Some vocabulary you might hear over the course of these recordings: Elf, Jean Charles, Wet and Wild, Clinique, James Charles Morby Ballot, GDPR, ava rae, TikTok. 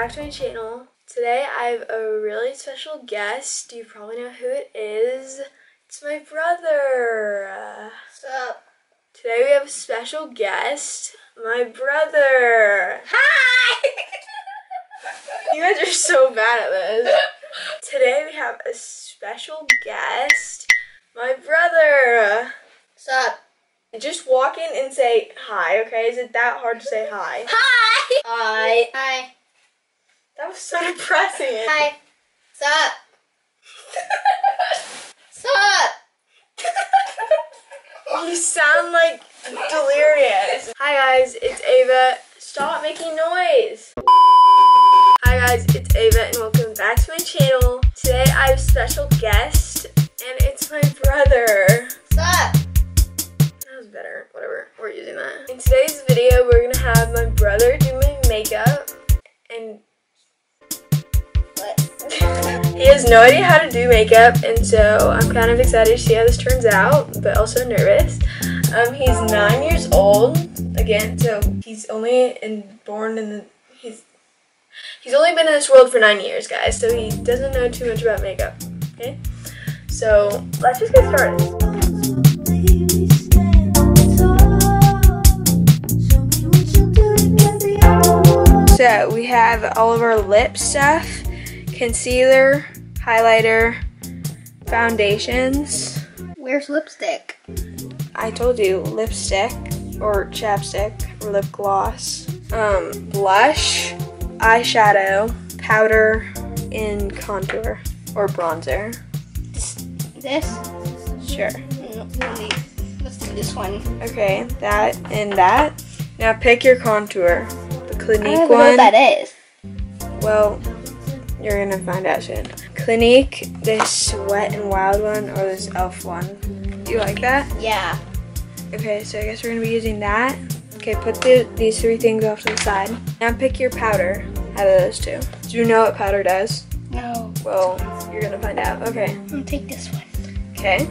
back to my channel. Today I have a really special guest. You probably know who it is. It's my brother. What's up? Today we have a special guest, my brother. Hi! You guys are so mad at this. Today we have a special guest, my brother. What's up? Just walk in and say hi, okay? Is it that hard to say hi? Hi! Hi. Hi. That was so depressing. Hi. What's up? What's up? You sound like delirious. Hi guys, it's Ava. Stop making noise. Hi guys, it's Ava and welcome back to my channel. Today I have a special guest and it's my brother. What's up? Better, whatever, we're using that. In today's video, we're gonna have my brother do my makeup and what? He has no idea how to do makeup, and so I'm kind of excited to see how this turns out, but also nervous. He's 9 years old again, so he's only only been in this world for 9 years, guys, so he doesn't know too much about makeup. Okay, so let's just get started. So we have all of our lip stuff, concealer, highlighter, foundations. Where's lipstick? I told you, lipstick or chapstick or lip gloss, blush, eyeshadow, powder, and contour or bronzer. This? Sure. Let's do this one. Okay, that and that. Now pick your contour. Clinique one. I don't know what that is. Well, you're gonna find out soon. Clinique, this Wet and Wild one, or this Elf one. Do you like that? Yeah. Okay, so I guess we're gonna be using that. Okay, put these three things off to the side. Now pick your powder out of those two. Do you know what powder does? No. Well, you're gonna find out. Okay. I'm gonna take this one. Okay.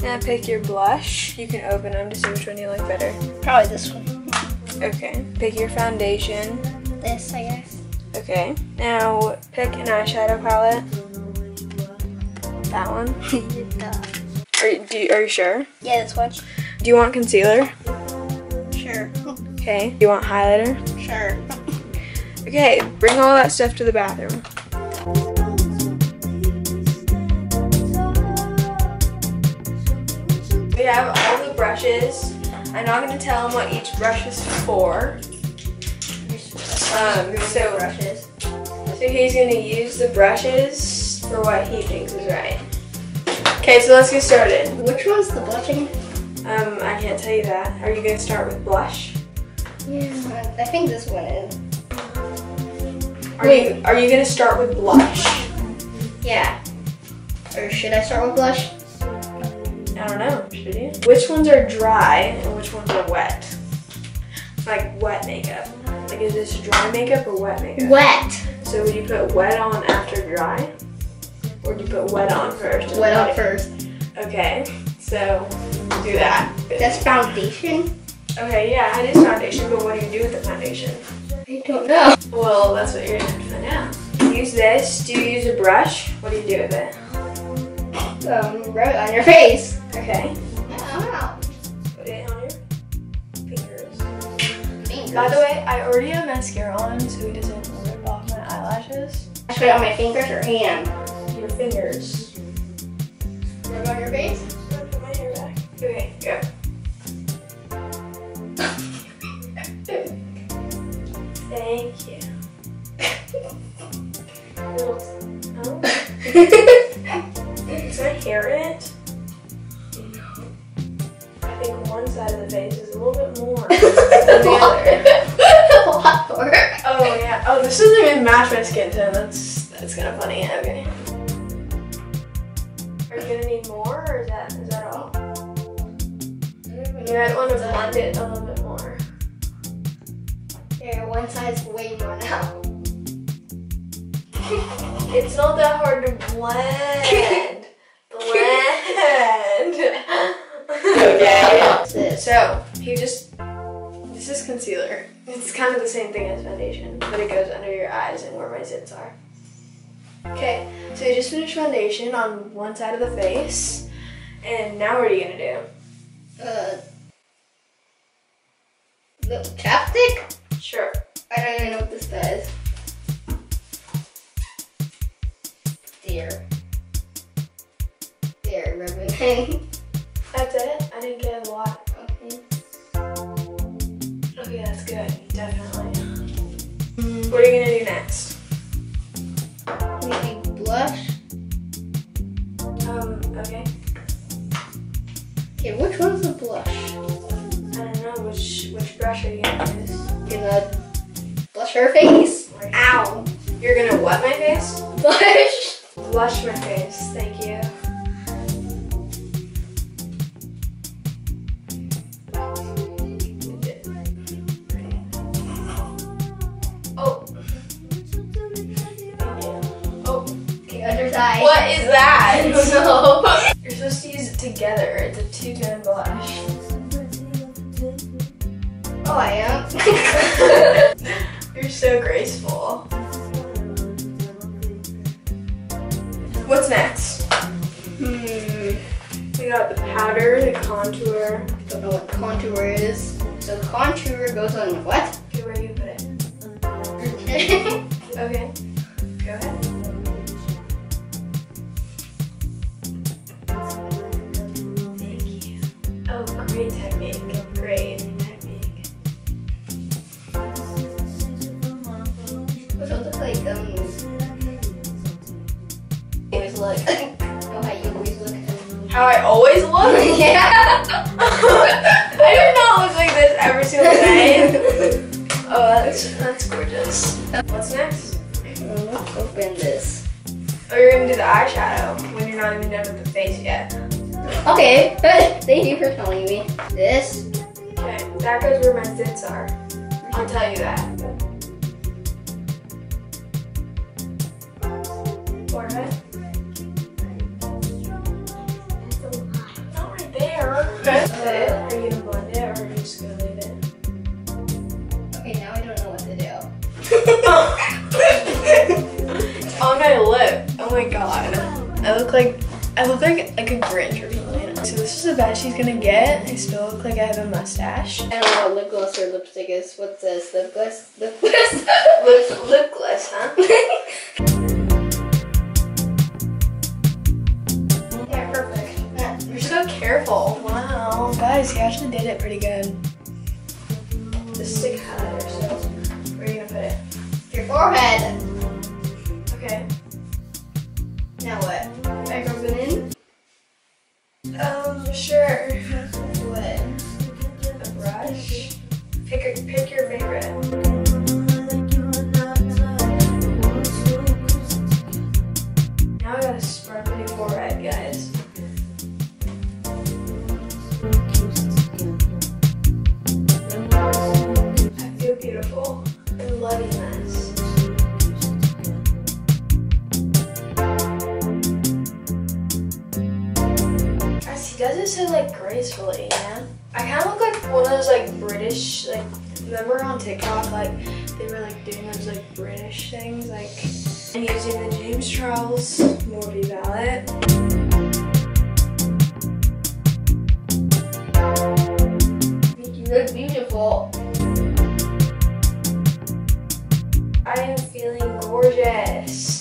Now pick your blush. You can open them to see which one you like better. Probably this one. Okay, pick your foundation. This, I guess. Okay, now pick an eyeshadow palette. That one? Are you sure? Yeah, this one. Do you want concealer? Sure. Okay, do you want highlighter? Sure. Okay, bring all that stuff to the bathroom. We have all the brushes. I'm not going to tell them what each brush is for. So he's going to use the brushes for what he thinks is right. Okay, so let's get started. Which one's the blushing? I can't tell you that. Are you going to start with blush? Yeah, I think this one is. Are you going to start with blush? Yeah. Or should I start with blush? I don't know, should you? Which ones are dry and which ones are wet? Like wet makeup. Like is this dry makeup or wet makeup? Wet. So would you put wet on after dry? Or do you put wet on first? Wet on first. Okay, so do that. That's foundation? Okay, yeah, I did foundation, but what do you do with the foundation? I don't know. Well, that's what you're gonna have to find out. Use this. Do you use a brush? What do you do with it? Rub it on your face. Okay. Wow. Put it on your fingers. By the way, I already have mascara on, so it doesn't rip off my eyelashes. I should put it on my fingers or hand? Your fingers. Rub on your face? I'm gonna put my hair back. Okay, go. Thank you. Oh. Is my hair in it? No. I think one side of the face is a little bit more than the other. A lot more. Oh yeah. Oh, this doesn't even match my skin tone. That's kind of funny. Okay. Are you gonna need more, or is that all? You might want to blend it a little bit more. Yeah, one side's way more now. It's not that hard to blend. Okay. So, this is is concealer. It's kind of the same thing as foundation, but it goes under your eyes and where my zits are. Okay, so you just finished foundation on one side of the face, and now what are you gonna do? Little chapstick? Sure. I don't even know what this does. There, rub it in. That's it? I didn't get a lot. Okay. Okay, that's good. Definitely. What are you gonna do next? Maybe blush. Okay. Okay, which one's the blush? I don't know. Which brush are you gonna use? You're gonna blush her face. Ow! You're gonna what my face? Blush. Blush my face. Thank you. What is that? So you're supposed to use it together. It's a two-tone blush. Oh, I am. You're so graceful. What's next? We got the powder, the contour. I don't know what contour is. So contour goes on what? Okay, where do you put it? Okay. Go ahead. Great technique. Great technique. Which will look like You always look. Oh, how you always look. How I always look? Yeah. I do not look like this every single day. Oh, that's gorgeous. What's next? Let's open this. Oh, you're gonna do the eyeshadow when you're not even done with the face yet. Okay, thank you for telling me. This. Okay, that goes where my zits are. I'll tell you that. Forehead. Not right there. That's it. Are you gonna blend it or are you just gonna leave it? Okay, now I don't know what to do. It's on my lip. Oh my god. I look like a Grinch or something. So this is the best she's gonna get. I still look like I have a mustache. I don't know what lip gloss or lipstick is. What's this? Lip gloss? Lip gloss? Lip gloss, huh? Yeah, perfect. Yeah. You're so careful. Wow. Guys, he actually did it pretty good. The stick highlighter, so where are you gonna put it? Your forehead. Okay. Now what? I rub it in? Sure. What? A brush? Pick your favorite. Now I got a sparkly forehead, guys. I feel beautiful. I'm loving this. He does it so like gracefully, yeah. I kind of look like one of those like British, like remember on TikTok like they were like doing those like British things, like I'm using the James Charles Morby Ballot. You look beautiful. I am feeling gorgeous.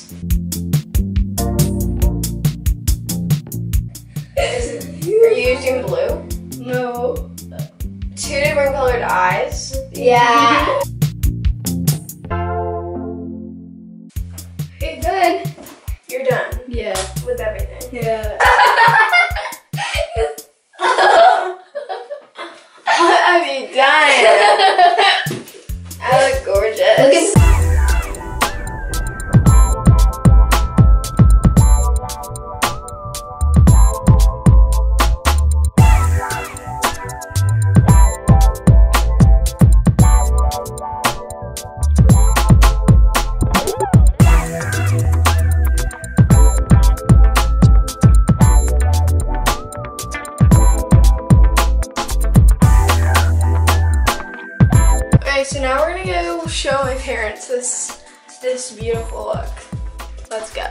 Are you using blue? No. Two different colored eyes? Yeah. Okay, good. You're done? Yeah. With everything? Yeah. What have you done? I look gorgeous. Look, bye. maybe I will show my parents this beautiful look. Let's go.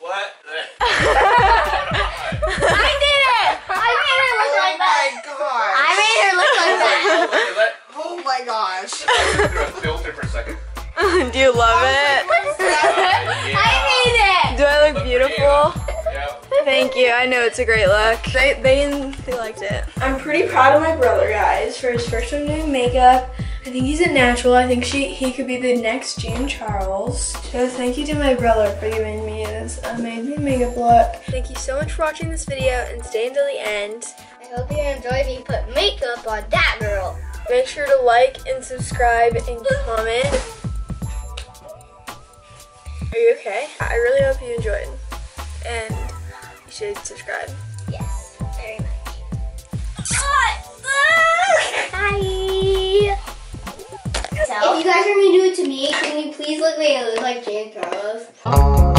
What? I did it! I made her look like that. Oh my gosh! I made her look like that. Oh my gosh! I threw a filter for a second. Do you love it? Yeah. I made it. Do I look beautiful? Thank you. I know it's a great look. They liked it. I'm pretty proud of my brother, guys, for his first time doing makeup. I think he's a natural. I think he could be the next Jean Charles. So thank you to my brother for giving me this amazing makeup look. Thank you so much for watching this video and stay until the end. I hope you enjoyed me put makeup on that girl. Make sure to like and subscribe and comment. Are you okay? I really hope you enjoyed. And you should subscribe. Yes, very much. Bye! If you guys are going to do it to me, can you please look like Jean Charles?